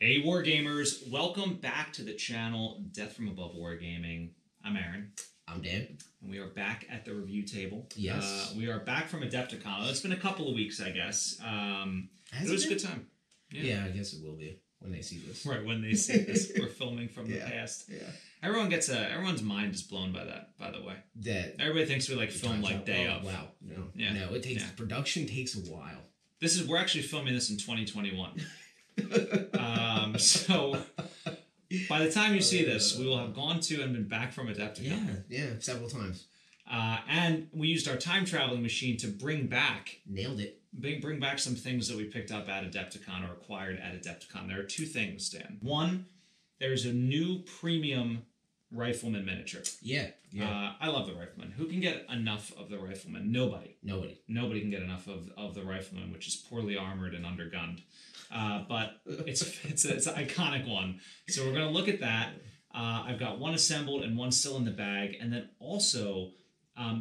Hey Wargamers, welcome back to the channel Death From Above Wargaming. I'm Aaron. I'm Dan. And we are back at the review table. Yes. We are back from Adepticon. It's been a couple of weeks, I guess. It was a good time. Yeah, I guess it will be when they see this. Right, when they see this. We're filming from the past. Yeah. Everyone gets everyone's mind is blown by that, by the way. That everybody thinks we like film like day of. Wow. No. Yeah. No, it takes production takes a while. We're actually filming this in 2021. So by the time you see this, we will have gone to and been back from Adepticon. Yeah, several times. And we used our time traveling machine to bring back... Nailed it. Bring back some things that we picked up at Adepticon or acquired at Adepticon. There are two things, Dan. One, there's a new premium Rifleman miniature. Yeah. I love the Rifleman. Who can get enough of the Rifleman? Nobody. Nobody can get enough of the Rifleman, which is poorly armored and undergunned. But it's an iconic one. So we're going to look at that. I've got one assembled and one still in the bag. And then also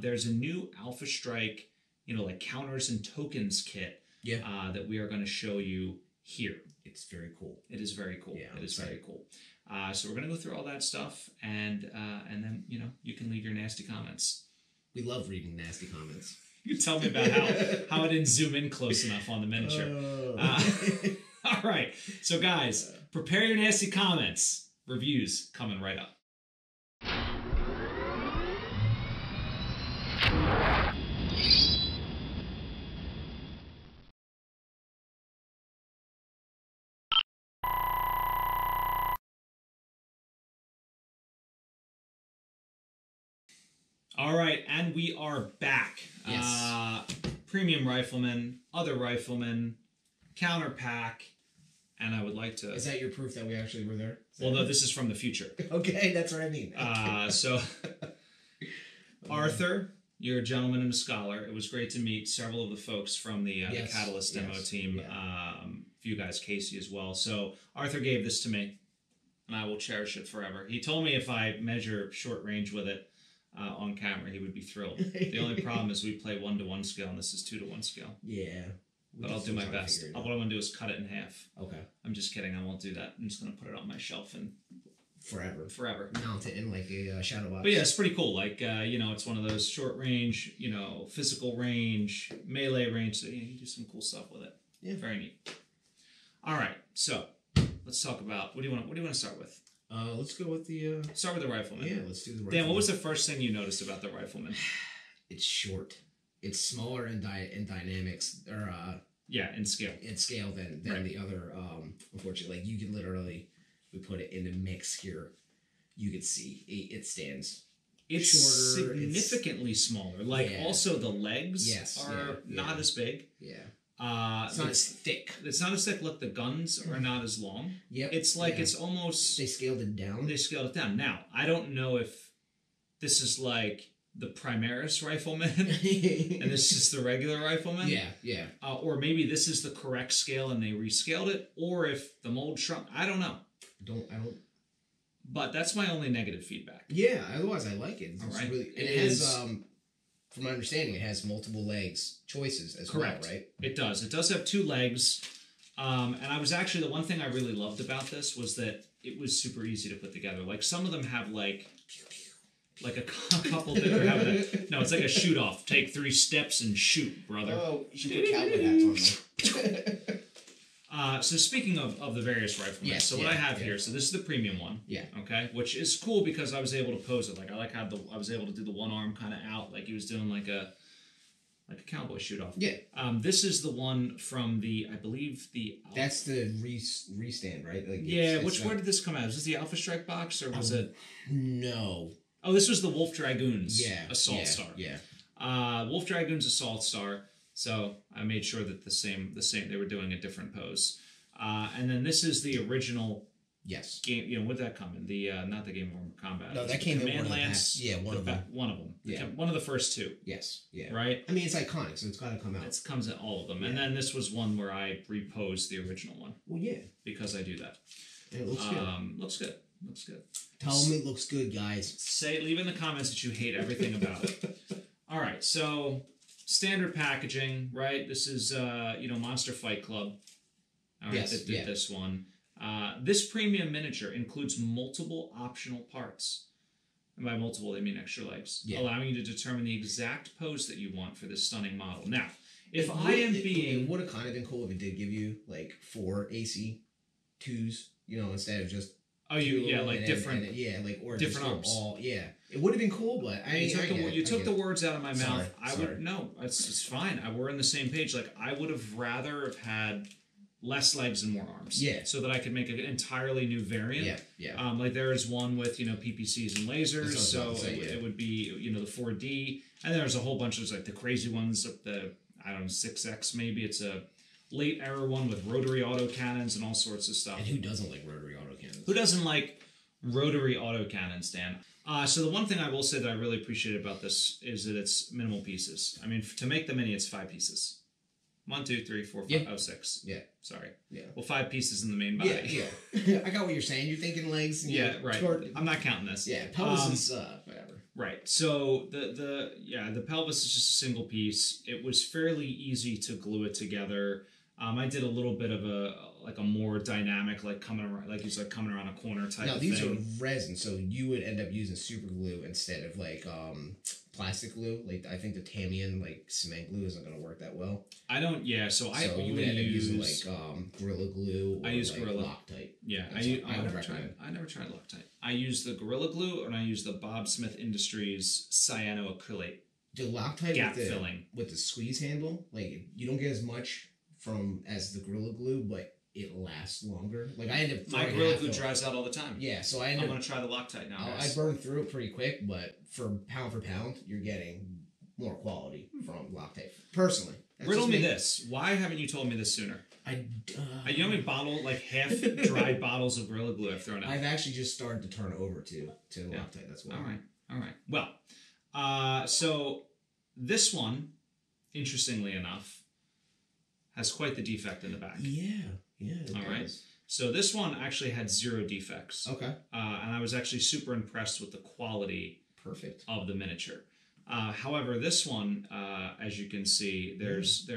there's a new Alpha Strike, like counters and tokens kit that we are going to show you here. It's very cool. It is very cool. Yeah, it is very cool. So we're going to go through all that stuff, and then, you can leave your nasty comments. We love reading nasty comments. You tell me about how it didn't zoom in close enough on the miniature. All right. So, guys, prepare your nasty comments. Reviews coming right up. All right, and we are back. Yes. Premium Rifleman, other Rifleman, counter pack, and I would like to... Is that your proof that we actually were there? Well, no, this is from the future. Okay, that's what I mean. So, Arthur, you're a gentleman and a scholar. It was great to meet several of the folks from the Catalyst demo team. Yeah. A few guys, Casey as well. So, Arthur gave this to me, and I will cherish it forever. He told me if I measure short range with it, on camera, he would be thrilled. The only problem is we play 1-to-1 scale, and this is 2-to-1 scale. Yeah. But I'll do my best. What I'm going to do is cut it in half. Okay. I'm just kidding. I won't do that. I'm just going to put it on my shelf and... Forever. Mount it in like a shadow box. But yeah, it's pretty cool. Like, it's one of those short range, physical range, melee range. So, you do some cool stuff with it. Yeah. Very neat. All right. So, let's talk about... What do you want to start with? Let's go with the... Start with the Rifleman. Yeah, let's do the Rifleman. Dan, what was the first thing you noticed about the Rifleman? It's short. It's smaller in dynamics, or... in scale. In scale than the other, unfortunately. Like, you could literally... We put it in the mix here. You could see. It stands. It's shorter. Significantly smaller. Like, also the legs are not as big. Yeah. It's not as thick. It's not as thick. Look, the guns are not as long. Yep. It's like it's almost... They scaled it down. Now, I don't know if this is like the Primaris Rifleman and this is the regular Rifleman. Yeah. Or maybe this is the correct scale and they rescaled it. Or if the mold shrunk. I don't know. But that's my only negative feedback. Yeah, otherwise I like it. All right. Really, it has... From my understanding, it has multiple legs choices as well, right? It does. It does have two legs. And I was actually, the one thing I really loved about this was that it was super easy to put together. Like, some of them have, like, a couple that are having a... No, it's like a shoot-off. Take 3 steps and shoot, brother. Oh, you should put cowboy hats on them. So speaking of the various Riflemen, what I have here, so this is the premium one, okay, which is cool because I was able to pose it, like I like how I was able to do the one arm kind of out, like he was doing like a cowboy shoot off. Yeah. This is the one from the, I believe the. That's the restand, right? Like where did this come out? Was this the Alpha Strike box or was it? No. Oh, this was the Wolf Dragoons. Assault Star. Yeah. Wolf Dragoons Assault Star. So I made sure that the same they were doing a different pose, and then this is the original. Yes. Game, would that come in? The not the Game of Armored Combat. No, that came in Command Lance. One of them. Yeah. One of the first two. Yes. Yeah. Right. I mean, it's iconic, so it's got to come out. It comes in all of them, and then this was one where I reposed the original one. Well, yeah. Because I do that. And it looks good. Looks good. Tell me, it looks good, guys. Leave in the comments that you hate everything about it. All right, so. Standard packaging, right? This is, Monster Fight Club. All right, they did this one. This premium miniature includes multiple optional parts. And by multiple, they mean extra legs, allowing you to determine the exact pose that you want for this stunning model. Now, if I am being... It would have kind of been cool if it did give you, like, 4 AC 2s, you know, instead of just... Oh, you, yeah, like different... And, yeah, like, or different arms. All, yeah. It would have been cool, but I mean, You took the words out of my mouth. Sorry. No, it's fine. We're on the same page. Like, I would have rather have had... less legs and more arms. Yeah. So that I could make an entirely new variant. Yeah. Yeah. Like there is one with, you know, PPCs and lasers. So it would be, you know, the 4D. And there's a whole bunch of like the crazy ones up the, I don't know, 6X maybe. It's a late era one with rotary autocannons and all sorts of stuff. And who doesn't like rotary autocannons? Who doesn't like rotary autocannons, Dan? So the one thing I will say that I really appreciate about this is that it's minimal pieces. I mean, to make the mini, it's 5 pieces. 1, 2, 3, 4, 5, yeah. Oh, 6. Yeah. Sorry. Yeah. Well, 5 pieces in the main body. Yeah. Yeah. I got what you're saying. You're thinking legs. And yeah. Right. I'm not counting this. Yeah. Pelvis is whatever. Right. So the pelvis is just a single piece. It was fairly easy to glue it together. I did a little bit of a more dynamic, like coming around, like he's like coming around a corner type. Now these are resin, so you would end up using super glue instead of like plastic glue. Like I think the Tamian like cement glue isn't gonna work that well. I don't. Yeah, so you would end up using like Gorilla Glue. Or I use like Gorilla Loctite. Yeah, I never tried Loctite. I use the Gorilla Glue and I use the Bob Smith Industries cyanoacrylate. The Loctite gap filling with the squeeze handle, like you don't get as much from as the Gorilla Glue, but it lasts longer. Like I end up my Gorilla Glue dries out all the time. Yeah, so I'm gonna try the Loctite now. I burn through it pretty quick, but for pound, you're getting more quality from Loctite. Personally, riddle me this: why haven't you told me this sooner? You know how many half dried bottles of Gorilla Glue I've thrown out. I've actually just started to turn over to Loctite. That's why. All right. Well, so this one, interestingly enough, has quite the defect in the back. Yeah. Yeah. All right. So this one actually had 0 defects. Okay. And I was actually super impressed with the quality of the miniature. However, this one, as you can see, there's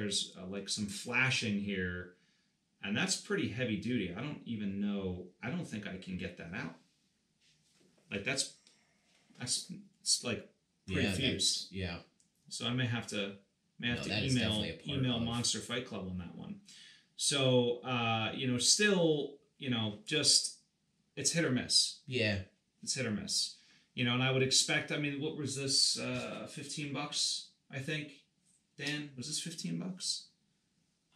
like some flashing here, and that's pretty heavy duty. I don't even know. I don't think I can get that out. Like that's like pre-fused. Yeah. So I may have to email Monster Fight Club on that one. So, it's hit or miss. Yeah. It's hit or miss. You know, and I would expect, I mean, what was this, $15, I think? Dan, was this $15?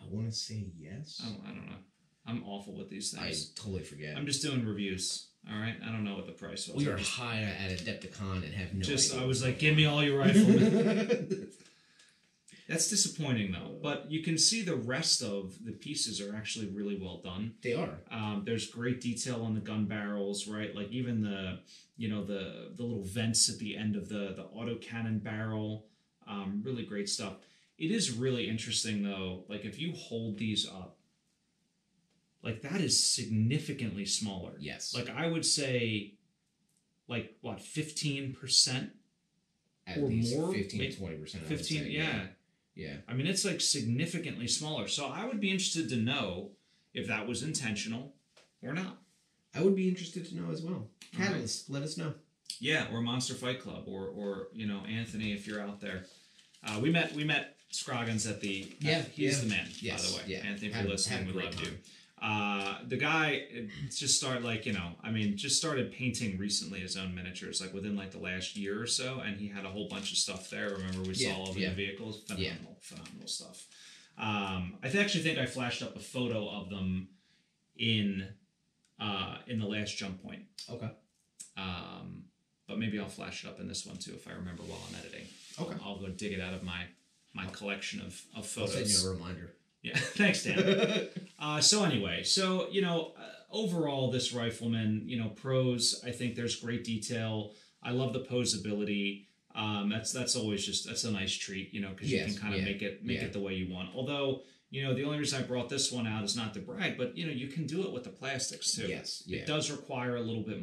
I want to say yes. Oh, I don't know. I'm awful with these things. I totally forget. I'm just doing reviews. All right? I don't know what the price was. We are high at Adepticon and have no idea. I was like, give me all your Riflemen. That's disappointing, though. But you can see the rest of the pieces are actually really well done. They are. There's great detail on the gun barrels, right? Like even the little vents at the end of the autocannon barrel. Really great stuff. It is really interesting, though. Like if you hold these up, like that is significantly smaller. Yes. Like I would say, like what, 15%? At least more? 15 to 20%. 15, yeah. Yeah. I mean, it's like significantly smaller. So I would be interested to know if that was intentional or not. I would be interested to know as well. Catalyst, let us know. Yeah, or Monster Fight Club, or you know, Anthony, if you're out there. We met Scroggins at the... he's the man, by the way. Yeah. Anthony, if you're listening, we love you. The guy just started painting recently his own miniatures, like within like the last year or so, and he had a whole bunch of stuff there. Remember we saw all of the vehicles? Phenomenal stuff. I actually think I flashed up a photo of them in the last jump point. Okay. But maybe I'll flash it up in this one too if I remember while I'm editing. Okay. I'll go dig it out of my collection of photos. I'll send you a reminder. Yeah, thanks, Dan. Overall, this Rifleman, you know, pros, I think there's great detail. I love the posability. That's always that's a nice treat, you know, because you can kind of make it the way you want. Although, you know, the only reason I brought this one out is not to brag, but, you know, you can do it with the plastics, too. Yes, yeah. It does require a little bit of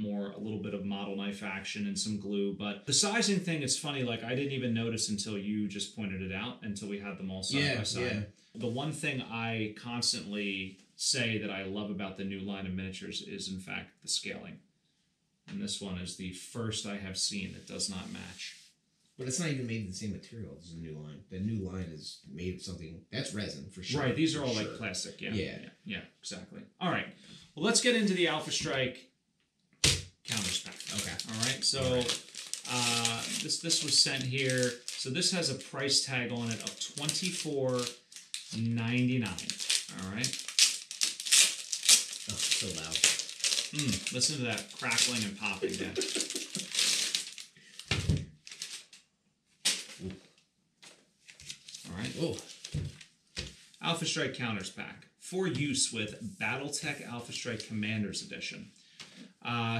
model knife action and some glue. But the sizing thing is funny. Like, I didn't even notice until you just pointed it out, until we had them all side by side. The one thing I constantly say that I love about the new line of miniatures is, in fact, the scaling. And this one is the first I have seen that does not match. But it's not even made of the same material as the new line. The new line is made of something... That's resin, for sure. Right, these are all like plastic, yeah, exactly. All right, well, let's get into the Alpha Strike counter spec. Okay. All right, so this was sent here. So this has a price tag on it of $24.99. All right. Oh, so loud. Listen to that crackling and popping there. All right. Oh. Alpha Strike Counters Pack for use with BattleTech Alpha Strike Commanders Edition.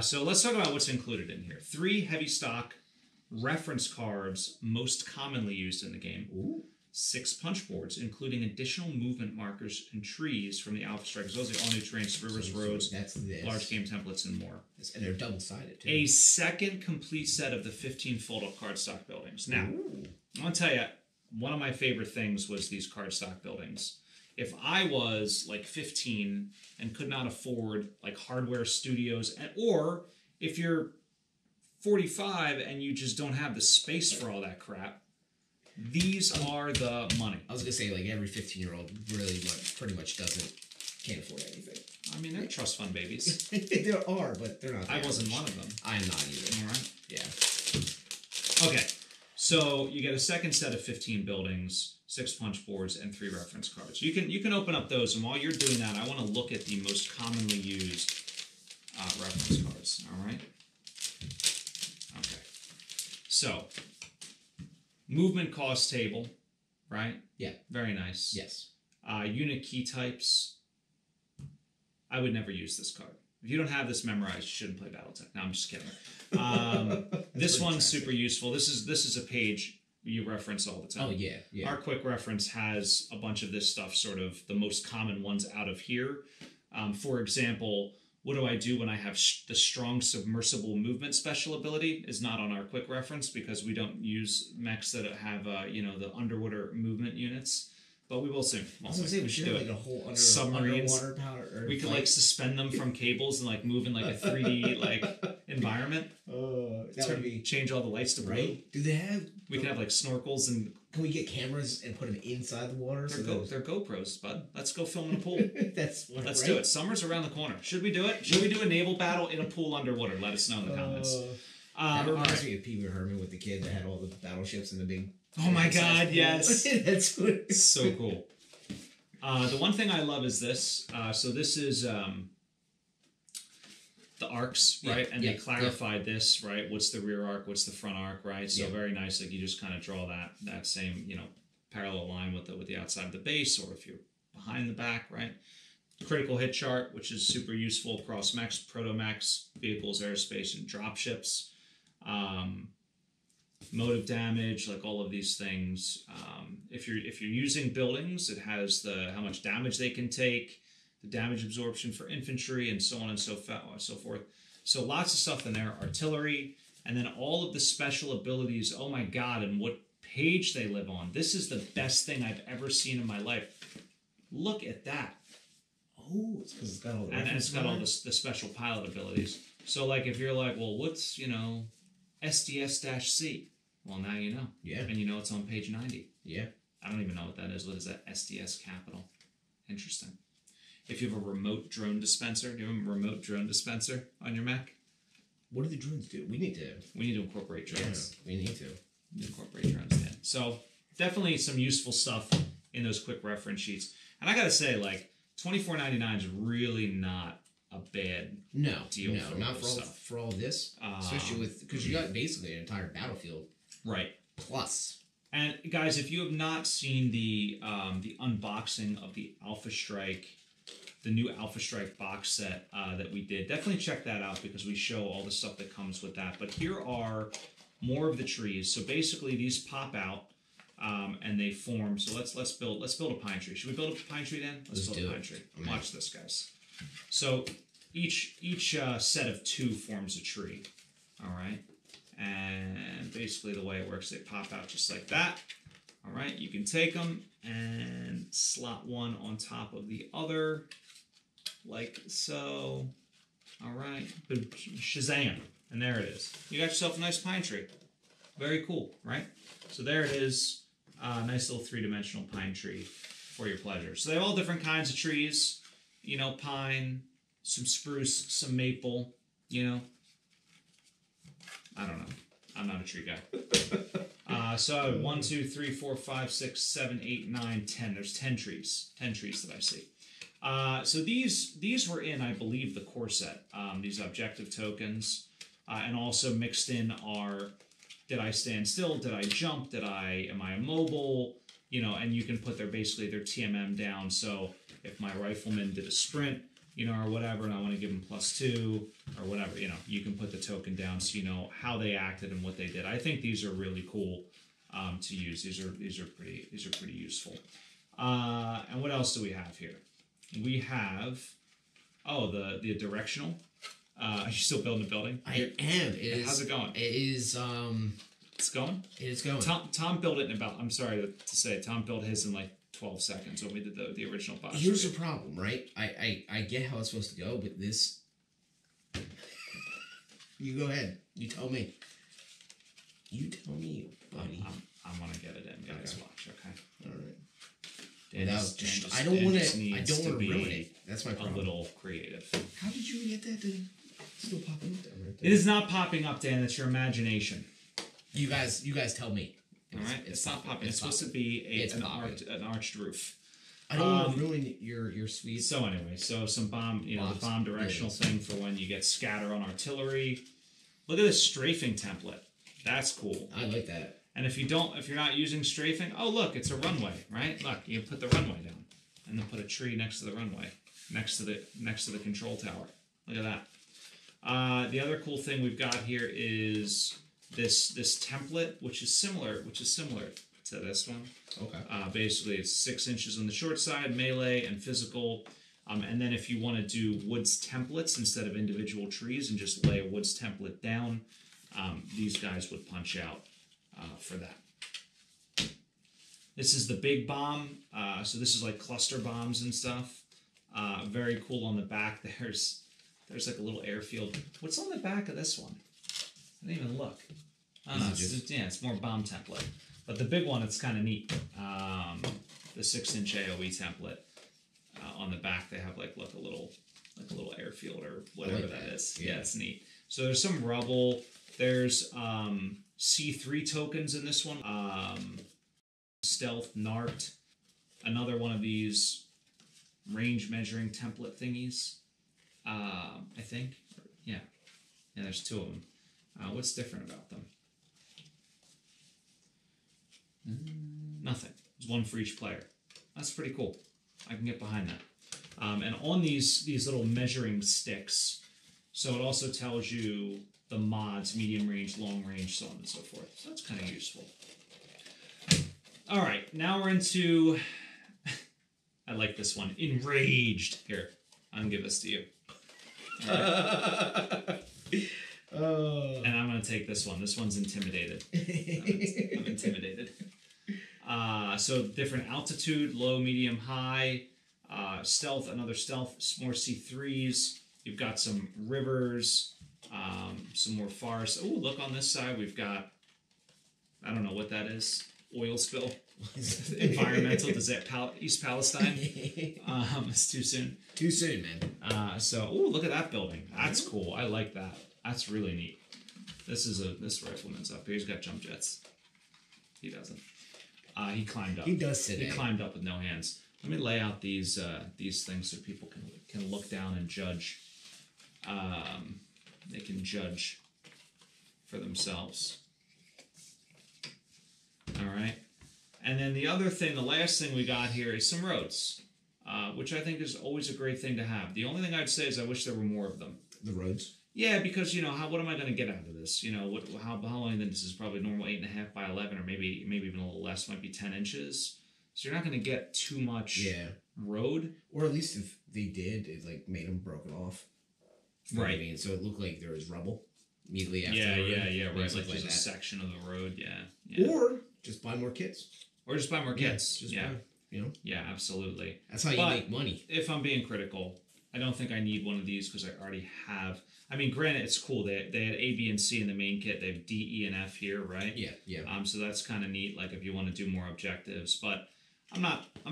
So let's talk about what's included in here. 3 heavy stock reference cards most commonly used in the game. Ooh. 6 punch boards, including additional movement markers and trees from the Alpha Strike, as well as all new terrains, rivers, roads, large game templates, and more. And they're double-sided, too. A second complete set of the 15 fold-up cardstock buildings. Now, I'll tell you, one of my favorite things was these cardstock buildings. If I was, like, 15 and could not afford, like, hardware studios, or if you're 45 and you just don't have the space for all that crap, these are the money. I was going to say, like, every 15-year-old really pretty much can't afford anything. I mean, they're trust fund babies. There are, but they're not. I wasn't one of them. I'm not either. All right? Yeah. Okay. So you get a second set of 15 buildings, 6 punch boards, and 3 reference cards. You can open up those, and while you're doing that, I want to look at the most commonly used reference cards. All right? Okay. So... movement cost table, right? Yeah. Very nice. Yes. Unit key types. I would never use this card. If you don't have this memorized, you shouldn't play BattleTech. No, I'm just kidding. This one's super useful. This is a page you reference all the time. Oh, yeah, yeah. Our quick reference has a bunch of this stuff, sort of the most common ones out of here. For example... what do I do when I have the strong submersible movement special ability is not on our quick reference because we don't use mechs that have, you know, the underwater movement units. But we will soon. I was going to say, we should do like a whole underwater power. We could like suspend them from cables and like move in like a 3D like environment. Oh, that would be... change all the lights to blue. Do they have... we can have like snorkels and... can we get cameras and put them inside the water? They're GoPros, bud. Let's go film in a pool. That's smart, let's do it. Summer's around the corner. Should we do it? Should we do a naval battle in a pool underwater? Let us know in the comments. That reminds me of Pee Wee Herman with the kid that had all the battleships and the big... oh my god, yes. That's good. So cool. The one thing I love is this. So this is the arcs, right? Yeah, and they clarified this, right? What's the rear arc? What's the front arc, right? So very nice. Like you just kind of draw that same, you know, parallel line with the outside of the base, or if you're behind the back, right? Critical hit chart, which is super useful across mechs, proto mechs, vehicles, airspace, and dropships. Mode of damage, like all of these things. If you're using buildings, it has the how much damage they can take, the damage absorption for infantry, and so on and so forth. So lots of stuff in there. Artillery, and then all of the special abilities. Oh my god! And what page they live on. This is the best thing I've ever seen in my life. Look at that. Oh, it's because it's got all the and it's got all the special pilot abilities. So like if you're like, well, what's you know, SDS-C. Well, now you know. Yeah. And you know it's on page 90. Yeah. I don't even know what that is. What is that? SDS capital. Interesting. If you have a remote drone dispenser, do you have a remote drone dispenser on your Mac? What do the drones do? We need to incorporate drones. Yeah, we need to. Incorporate drones in. So definitely some useful stuff in those quick reference sheets. And I gotta say, like, $24.99 is really not a bad deal for not for all stuff. For all this, especially with because you got basically an entire battlefield, right? Plus, and guys, if you have not seen the unboxing of the Alpha Strike, the new Alpha Strike box set that we did, definitely check that out because we show all the stuff that comes with that. But here are more of the trees. So basically, these pop out and they form. So let's build a pine tree. Should we build a pine tree, Dan? Let's build a pine tree. Okay. Watch this, guys. So each set of 2 forms a tree, all right? And basically the way it works, they pop out just like that, all right? You can take them and slot one on top of the other, like so. All right, Shazam, and there it is. You got yourself a nice pine tree. Very cool, right? So there it is, a nice little three-dimensional pine tree for your pleasure. So they have all different kinds of trees, you know, pine, some spruce, some maple, you know. I don't know. I'm not a tree guy. So 1, 2, 3, 4, 5, 6, 7, 8, 9, 10. There's 10 trees. 10 trees that I see. So these were in, I believe, the core set. These objective tokens, and also mixed in are, did I stand still? Did I jump? Am I immobile? You know, and you can put their basically their TMM down. So if my rifleman did a sprint, you know, or whatever, and I want to give them +2 or whatever, you know, you can put the token down so you know how they acted and what they did. I think these are really cool to use. These are pretty useful. And what else do we have here? We have, oh, the directional. Are you still building a building? I am. How's it going? It is. It's going. It is going. Tom built it in about. I'm sorry to say, Tom built his in like 12 seconds when we did the original box. Here's the problem, right? I get how it's supposed to go, but this... You go ahead. You tell me. You tell me, buddy. I'm going to get it in, guys. Okay. Watch, okay? All right. I don't want to ruin it. That's my problem. A little creative. How did you get that to still popping up there? Right there? It is not popping up, Dan. It's your imagination. You guys tell me. All right, it's not popping. It's supposed to be an arched roof. I don't want to ruin your suite. So anyway, so some bomb, you know, the bomb directional thing for when you get scatter on artillery. Look at this strafing template. That's cool. I like that. And if you're not using strafing, oh look, it's a runway, right? Look, you put the runway down, and then put a tree next to the runway, next to the control tower. Look at that. The other cool thing we've got here is this template, which is similar to this one. Okay. Basically, it's 6 inches on the short side, melee and physical. And then if you want to do woods templates instead of individual trees and just lay a woods template down, these guys would punch out for that. This is the big bomb. So this is like cluster bombs and stuff. Very cool on the back. There's like a little airfield. What's on the back of this one? I didn't even look. It's more bomb template. But the big one, it's kind of neat. The 6-inch AOE template on the back. They have like a little airfield or whatever that is. Yeah, it's neat. So there's some rubble. There's C3 tokens in this one. Stealth Nart. Another one of these range measuring template thingies. I think. Yeah, there's two of them. What's different about them? Nothing. There's one for each player. That's pretty cool. I can get behind that. And on these little measuring sticks, so it also tells you the mods, medium range, long range, so on and so forth. So that's kind of useful. All right, now we're into... I like this one. Enraged. Here, I'm going to give this to you. All right. And I'm going to take this one. This one's intimidated. I'm intimidated. So different altitude, low, medium, high, stealth, another stealth, more C3s. You've got some rivers, some more forests. Oh, look on this side. We've got, I don't know what that is. Oil spill. Environmental. Is that East Palestine? It's too soon. Too soon, man. Oh, look at that building. That's cool. I like that. That's really neat. This rifleman's up here. He's got jump jets. He doesn't. He climbed up. He does today. He climbed up with no hands. Let me lay out these things so people can look down and judge. They can judge for themselves. All right. And then the last thing we got here is some roads, which I think is always a great thing to have. The only thing I'd say is I wish there were more of them. The roads? Yeah, because, you know, what am I going to get out of this? You know, how long this is probably normal 8.5 by 11 or maybe even a little less, might be 10 inches. So you're not going to get too much road. Or at least if they did, it like made them broken off. Right. I mean, so it looked like there was rubble immediately after. Yeah. Right. It's like a section of the road. Yeah. Or just buy more kits. Yeah. Buy, you know. Yeah, absolutely. That's how you make money. If I'm being critical, I don't think I need one of these because I already have. I mean, granted, it's cool. They had A, B, and C in the main kit. They have D, E, and F here, right? Yeah, yeah. So that's kind of neat. Like if you want to do more objectives, but I'm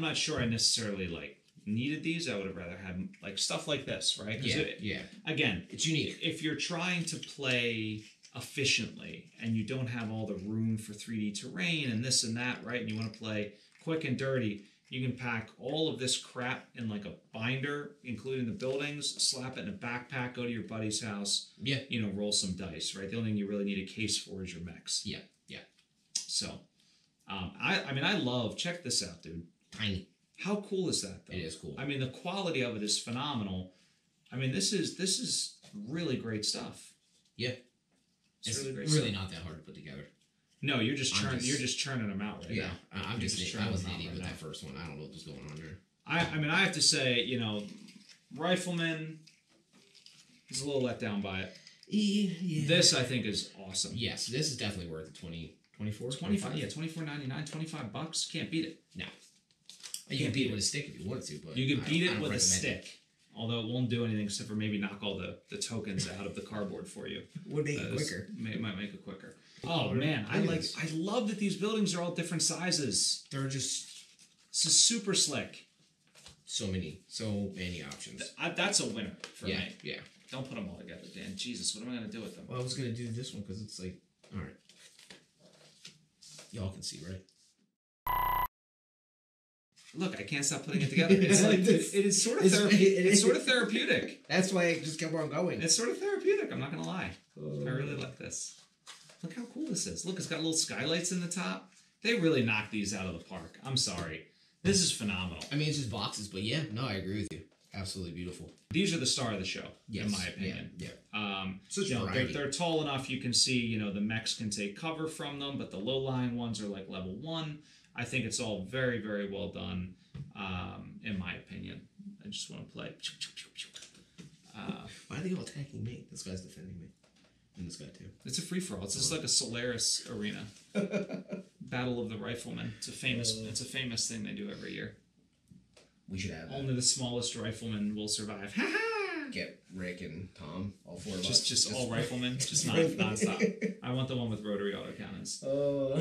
not sure I necessarily like needed these. I would have rather had like stuff like this, right? Yeah, yeah. Again, it's unique. If you're trying to play efficiently and you don't have all the room for 3D terrain and this and that, right? And you want to play quick and dirty. You can pack all of this crap in like a binder, including the buildings, slap it in a backpack, go to your buddy's house, yeah, you know, roll some dice, right? The only thing you really need a case for is your mechs. Yeah, yeah. So, I mean, I love, check this out, dude. Tiny. How cool is that, though? It is cool. I mean, the quality of it is phenomenal. I mean, this is really great stuff. Yeah. It's really, really not that hard to put together. No, you're just churning them out right now. Yeah, I was an idiot with that first one. I don't know what was going on there. I mean, I have to say, you know, Rifleman is a little let down by it. Yeah. This, I think, is awesome. Yes, this is definitely worth $24.95. Yeah, $24.99, $25. Can't beat it. No. You can beat it with a stick if you want to, but you can beat it with a stick. Although it won't do anything except for maybe knock all the tokens out of the cardboard for you. Would make it quicker. Might make it quicker. Oh man, I love that these buildings are all different sizes. They're just, this is super slick. So many options. That's a winner for me. Yeah, yeah. Don't put them all together, Dan. Jesus, what am I gonna do with them? Well, I was gonna do this one because it's like, all right, y'all can see, right? Look, I can't stop putting it together. It's like it's sort of therapeutic. That's why it just kept on going. It's sort of therapeutic. I'm not gonna lie. Oh. I really like this. Look how cool this is. Look, it's got little skylights in the top. They really knocked these out of the park. I'm sorry. This is phenomenal. I mean, it's just boxes, but yeah, no, I agree with you. Absolutely beautiful. These are the star of the show, yes, in my opinion. Yeah, yeah. You know, they're tall enough you can see, you know, the mechs can take cover from them, but the low-lying ones are like level 1. I think it's all very, very well done, in my opinion. I just want to play. Why are they all attacking me? This guy's defending me. And this guy too. It's a free-for-all. It's just like a Solaris arena. Battle of the Rifleman. It's a famous thing they do every year. We should have only the smallest rifleman will survive. Ha ha! Get Rick and Tom, all four of us. Just all riflemen, just non-stop. I want the one with rotary autocannons. Oh.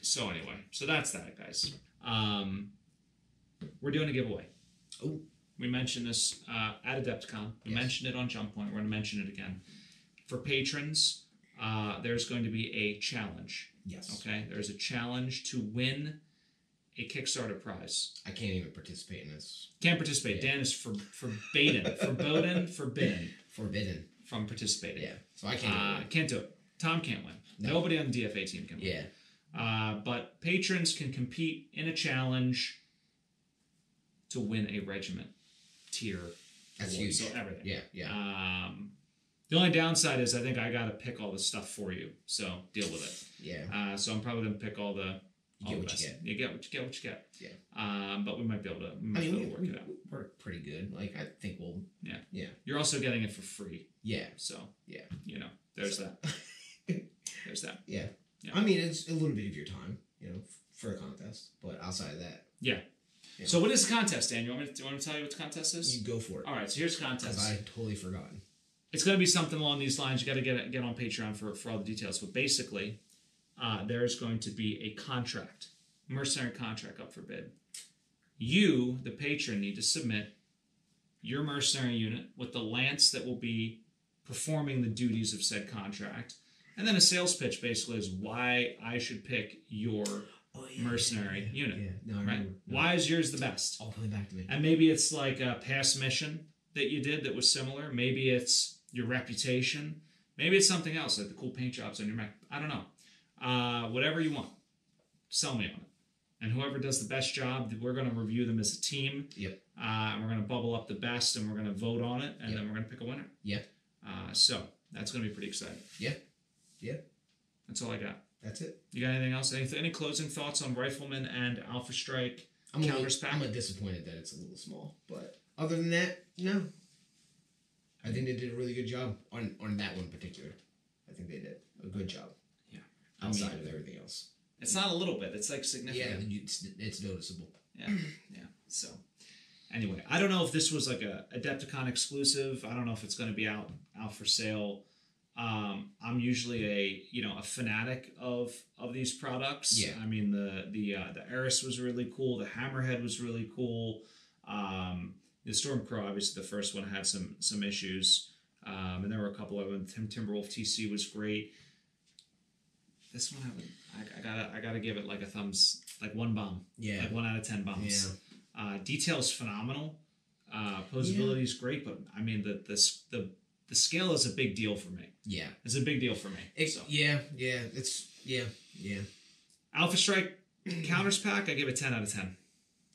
So anyway, so that's that, guys. We're doing a giveaway. Oh. We mentioned this at AdeptCon. We mentioned it on Jump Point. We're going to mention it again. For patrons, there's going to be a challenge. Yes. Okay? There's a challenge to win a Kickstarter prize. I can't even participate in this. Can't participate. Yeah. Dan is forbidden from participating. Yeah. So I can't do it. Tom can't win. No. Nobody on the DFA team can win. Yeah. But patrons can compete in a challenge to win a regiment tier. That's award. Huge. So everything. Yeah, yeah. The only downside is I think I got to pick all the stuff for you. So deal with it. Yeah. So I'm probably going to pick all the... You get what you get. Yeah. But we might be able to. We might be able to work it out. We're pretty good. Like I think we'll. Yeah. Yeah. You're also getting it for free. Yeah. So. Yeah. You know, there's that. There's that. Yeah. Yeah. I mean, it's a little bit of your time, you know, for a contest. But outside of that. Yeah. You know. So what is the contest, Dan? Do you want me to tell you what the contest is? You go for it. All right. So here's the contest. Because I totally forgotten. It's going to be something along these lines. You got to get on Patreon for all the details. But basically. There's going to be a contract, mercenary contract up for bid. You, the patron, need to submit your mercenary unit with the lance that will be performing the duties of said contract. And then a sales pitch basically is why I should pick your mercenary unit. Yeah. No, I remember. Right? No. Why is yours the best? All coming back to me. And maybe it's like a past mission that you did that was similar. Maybe it's your reputation. Maybe it's something else, like the cool paint jobs on your map. I don't know. Whatever you want, sell me on it. And whoever does the best job, we're going to review them as a team. Yep. And we're going to bubble up the best, and we're going to vote on it, and then we're going to pick a winner. Yeah. So that's going to be pretty exciting. Yeah. Yeah. That's all I got. That's it. You got anything else? Any closing thoughts on Rifleman and Alpha Strike? I'm disappointed that it's a little small, but other than that, no. I think they did a really good job on that one in particular. I think they did a good job. Outside of everything else. It's not a little bit. It's like significant. Yeah, it's noticeable. Yeah, yeah. So, Anyway, I don't know if this was like a Adepticon exclusive. I don't know if it's going to be out for sale. I'm usually a fanatic of these products. Yeah. I mean the Eris was really cool. The Hammerhead was really cool. The Stormcrow, obviously the first one had some issues. And there were a couple of them. Timberwolf TC was great. This one I gotta give it like a thumbs, like one bomb. Yeah. Like 1 out of 10 bombs. Yeah. Detail's phenomenal. Posability's great, but I mean the scale is a big deal for me. Yeah, it's a big deal for me. Yeah. Alpha Strike counters pack, I give it 10 out of 10.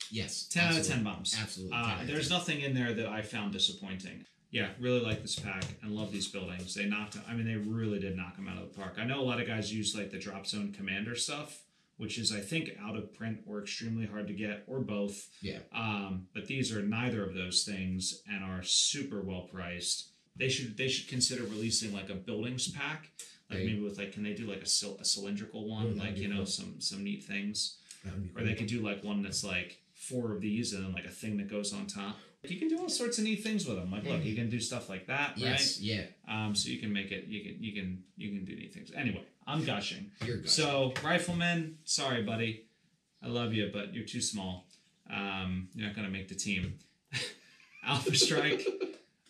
Yes, 10 out of 10 bombs. Absolutely. There's nothing in there that I found disappointing. Yeah, really like this pack and love these buildings. They knocked. I mean, they really did knock them out of the park. I know a lot of guys use like the Drop Zone Commander stuff, which is, I think, out of print or extremely hard to get, or both. Yeah. But these are neither of those things and are super well priced. They should consider releasing like a buildings pack, like maybe with like, can they do like a cylindrical one, like some neat things, or they could do like one that's like 4 of these and then like a thing that goes on top. You can do all sorts of neat things with them. Like, look, you can do stuff like that, right? Yeah. So you can make it. You can do neat things. Anyway, I'm gushing. You're gushing. So, Rifleman, sorry, buddy. I love you, but you're too small. You're not gonna make the team. Alpha Strike,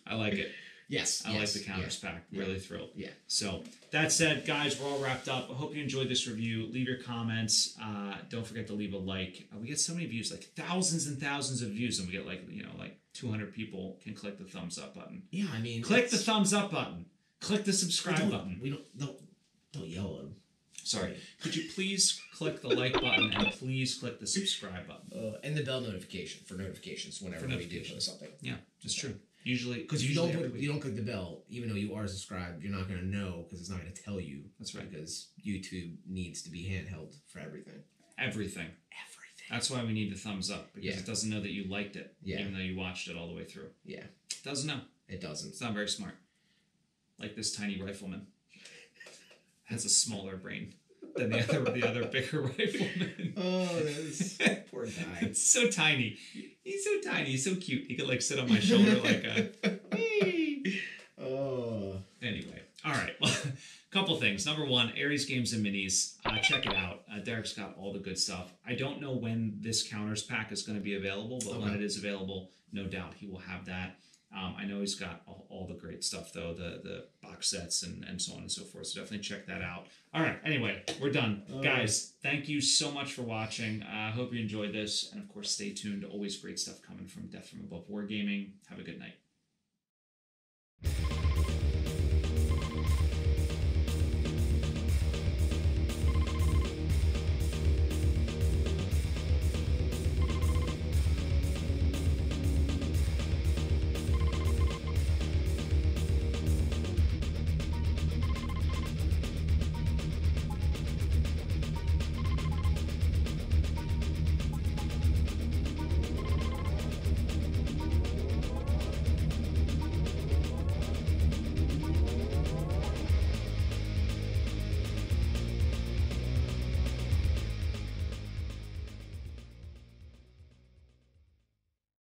I like it. Yes. I like the counters pack. Really thrilled. Yeah. So that said, guys, we're all wrapped up. I hope you enjoyed this review. Leave your comments. Don't forget to leave a like. We get so many views, like thousands and thousands of views, and we get like 200 people can click the thumbs up button. Yeah, I mean, click the thumbs up button. Click the subscribe button. Don't yell at them. Sorry. Could you please click the like button and please click the subscribe button and the bell notification for notifications whenever we do something. Yeah, it's true. Usually, because you don't click the bell, even though you are subscribed, you're not going to know because it's not going to tell you. That's right. Because YouTube needs to be handheld for everything. Everything. That's why we need the thumbs up, because it doesn't know that you liked it, even though you watched it all the way through. Yeah. It doesn't know. It doesn't. It's not very smart. Like this tiny Rifleman has a smaller brain than the other bigger Rifleman. Oh, that's poor guy. It's so tiny. He's so tiny. He's so cute. He could like sit on my shoulder like a. Oh. Anyway, all right. Well, a couple things. Number one, Aries Games and Minis. Check it out. Derek's got all the good stuff. I don't know when this counters pack is going to be available, but when it is available, no doubt he will have that. I know he's got all the great stuff though, the box sets and so on and so forth. So definitely check that out. All right. Anyway, we're done, guys. Thank you so much for watching. I hope you enjoyed this, and of course, stay tuned. Always great stuff coming from Death From Above Wargaming. Have a good night.